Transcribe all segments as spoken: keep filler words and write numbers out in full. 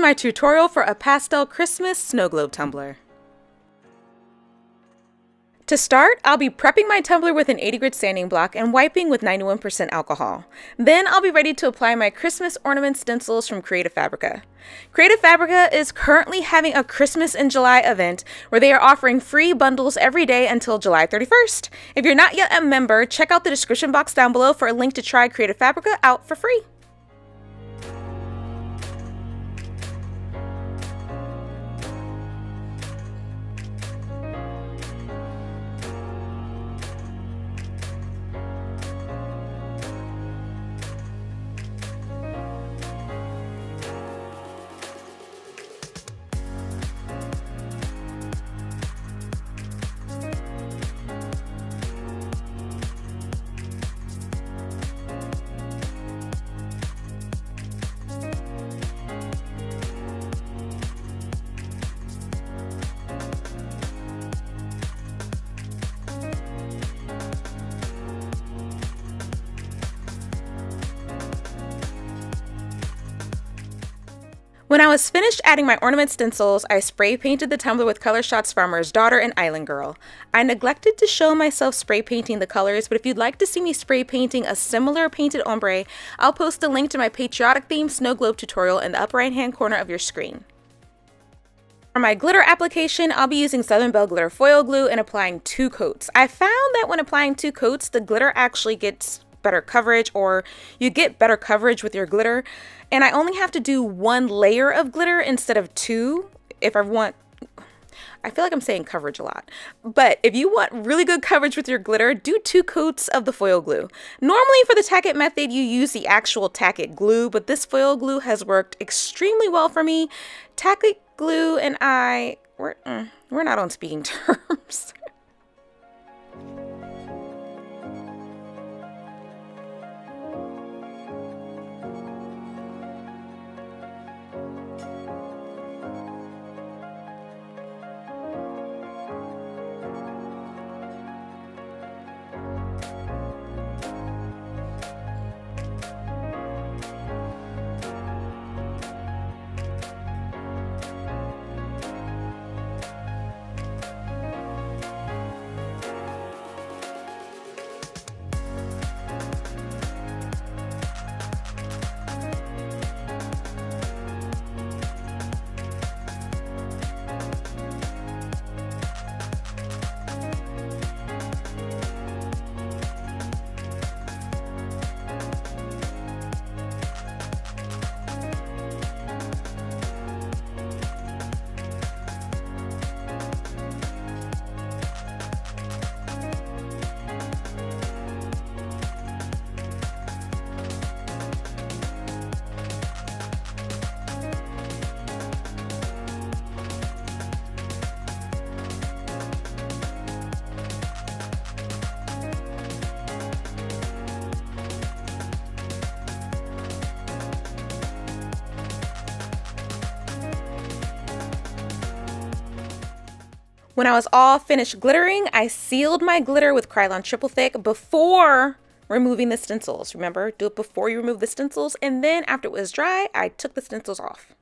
my tutorial for a pastel Christmas snow globe tumbler. To start, I'll be prepping my tumbler with an eighty grit sanding block and wiping with ninety-one percent alcohol. Then I'll be ready to apply my Christmas ornament stencils from Creative Fabrica. Creative Fabrica is currently having a Christmas in July event where they are offering free bundles every day until July thirty-first. If you're not yet a member, check out the description box down below for a link to try Creative Fabrica out for free. When I was finished adding my ornament stencils, I spray painted the tumbler with Color Shots Farmer's Daughter and Island Girl. I neglected to show myself spray painting the colors, but if you'd like to see me spray painting a similar painted ombre, I'll post a link to my patriotic themed snow globe tutorial in the upper right hand corner of your screen. For my glitter application, I'll be using Southern Belle Glitter Foil Glue and applying two coats. I found that when applying two coats, the glitter actually gets better coverage, or you get better coverage with your glitter, and I only have to do one layer of glitter instead of two if I want. I feel like I'm saying coverage a lot, but if you want really good coverage with your glitter, do two coats of the foil glue. Normally for the tacket method you use the actual tacket glue, but this foil glue has worked extremely well for me. Tacket glue and I, we're, mm, we're not on speaking terms. When I was all finished glittering, I sealed my glitter with Krylon Triple Thick before removing the stencils. Remember, do it before you remove the stencils, and then after it was dry, I took the stencils off.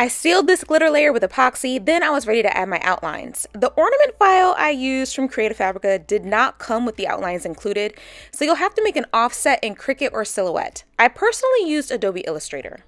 I sealed this glitter layer with epoxy, then I was ready to add my outlines. The ornament file I used from Creative Fabrica did not come with the outlines included, so you'll have to make an offset in Cricut or Silhouette. I personally used Adobe Illustrator.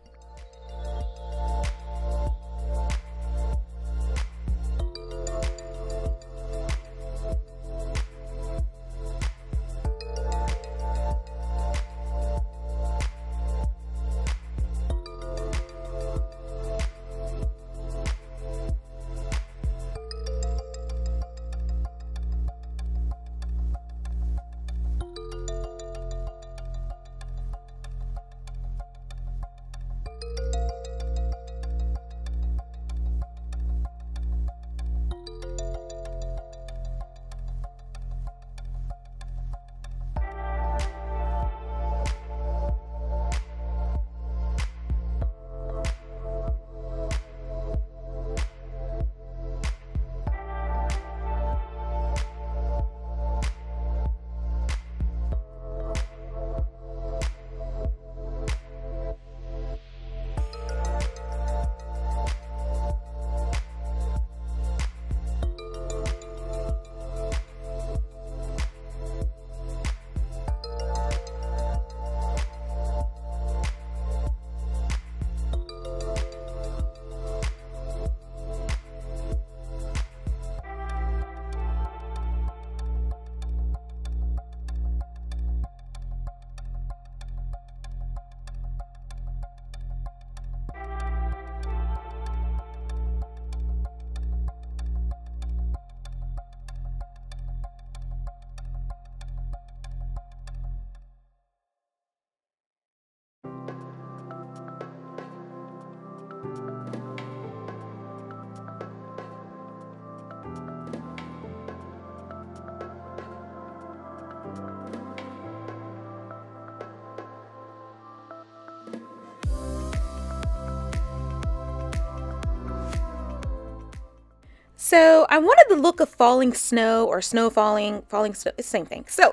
So I wanted the look of falling snow or snow falling, falling snow, same thing. So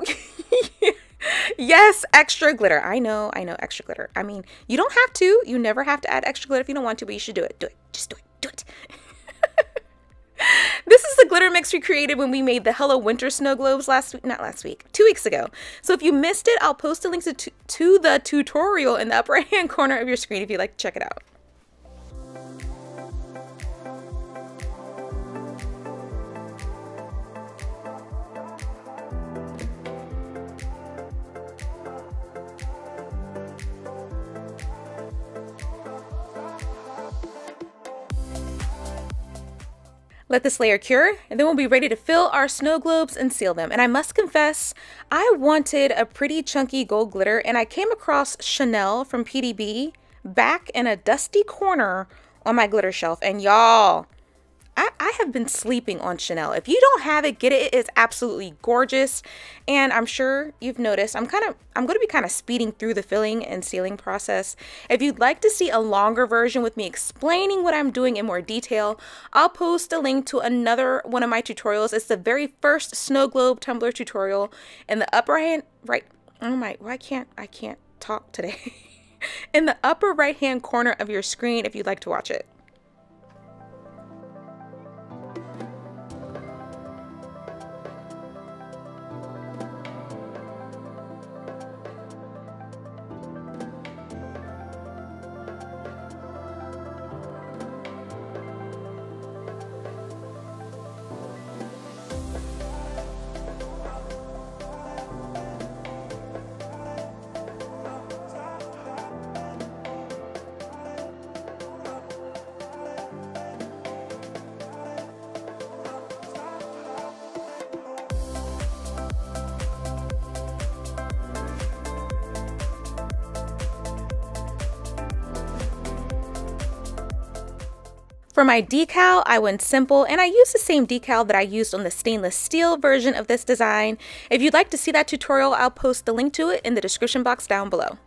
yes, extra glitter. I know, I know, extra glitter. I mean, you don't have to, you never have to add extra glitter if you don't want to, but you should do it. Do it, just do it, do it. This is the glitter mix we created when we made the Hello Winter Snow Globes last week, not last week, two weeks ago. So if you missed it, I'll post the links to, to the tutorial in the upper right hand corner of your screen if you'd like to check it out. Let this layer cure, and then we'll be ready to fill our snow globes and seal them. And I must confess, I wanted a pretty chunky gold glitter, and I came across Chanel from P D B back in a dusty corner on my glitter shelf. And y'all, I, I have been sleeping on Chanel. If you don't have it, get it. It is absolutely gorgeous. And I'm sure you've noticed, I'm kind of, I'm going to be kind of speeding through the filling and sealing process. If you'd like to see a longer version with me explaining what I'm doing in more detail, I'll post a link to another one of my tutorials. It's the very first snow globe tumbler tutorial in the upper hand, right? Oh my, why can't, I can't talk today. In the upper right hand corner of your screen if you'd like to watch it. For my decal, I went simple and I used the same decal that I used on the stainless steel version of this design. If you'd like to see that tutorial, I'll post the link to it in the description box down below.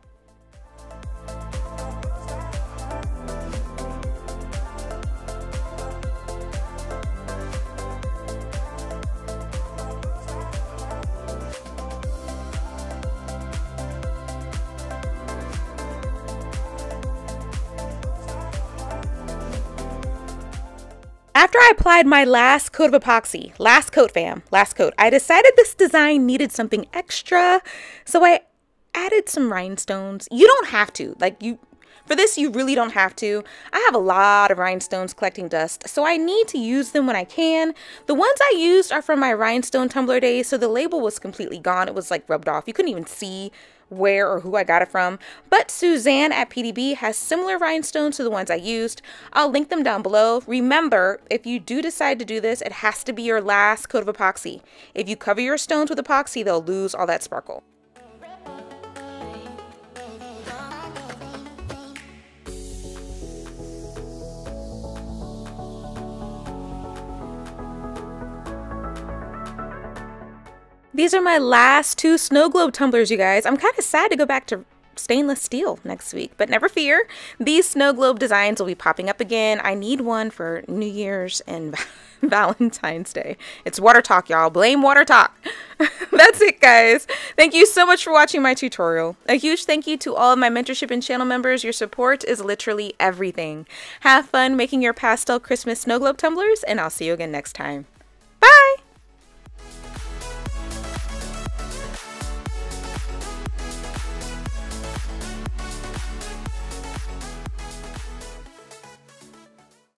After I applied my last coat of epoxy, last coat fam, last coat, I decided this design needed something extra, so I added some rhinestones. You don't have to, like you, for this you really don't have to. I have a lot of rhinestones collecting dust, so I need to use them when I can. The ones I used are from my rhinestone tumbler days, so the label was completely gone. It was like rubbed off. You couldn't even see where or who I got it from, but Suzanne at P D B has similar rhinestones to the ones I used. I'll link them down below. Remember, if you do decide to do this, it has to be your last coat of epoxy. If you cover your stones with epoxy, they'll lose all that sparkle. These are my last two snow globe tumblers, you guys. I'm kind of sad to go back to stainless steel next week, but never fear. These snow globe designs will be popping up again. I need one for New Year's and Valentine's Day. It's water talk, y'all. Blame water talk. That's it, guys. Thank you so much for watching my tutorial. A huge thank you to all of my mentorship and channel members. Your support is literally everything. Have fun making your pastel Christmas snow globe tumblers, and I'll see you again next time.